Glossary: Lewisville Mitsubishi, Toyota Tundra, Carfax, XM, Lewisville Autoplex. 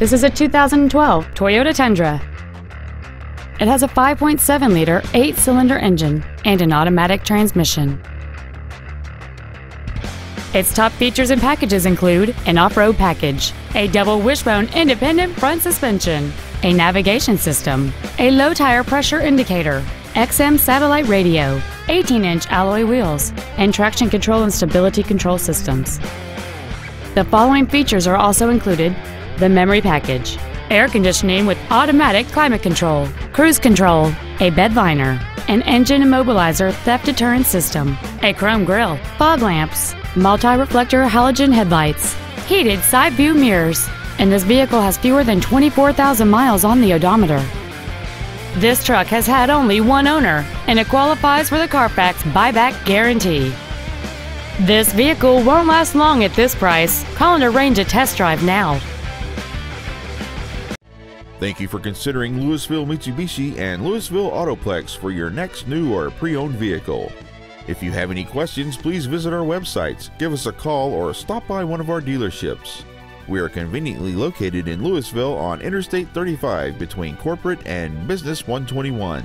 This is a 2012 Toyota Tundra. It has a 5.7-liter 8-cylinder engine and an automatic transmission. Its top features and packages include an off-road package, a double wishbone independent front suspension, a navigation system, a low tire pressure indicator, XM satellite radio, 18-inch alloy wheels, and traction control and stability control systems. The following features are also included: the memory package, air conditioning with automatic climate control, cruise control, a bed liner, an engine immobilizer theft deterrent system, a chrome grille, fog lamps, multi-reflector halogen headlights, heated side view mirrors, and this vehicle has fewer than 24,000 miles on the odometer. This truck has had only one owner, and it qualifies for the Carfax buyback guarantee. This vehicle won't last long at this price. Call and arrange a test drive now. Thank you for considering Lewisville Mitsubishi and Lewisville Autoplex for your next new or pre-owned vehicle. If you have any questions, please visit our websites, give us a call, or stop by one of our dealerships. We are conveniently located in Lewisville on Interstate 35 between Corporate and Business 121.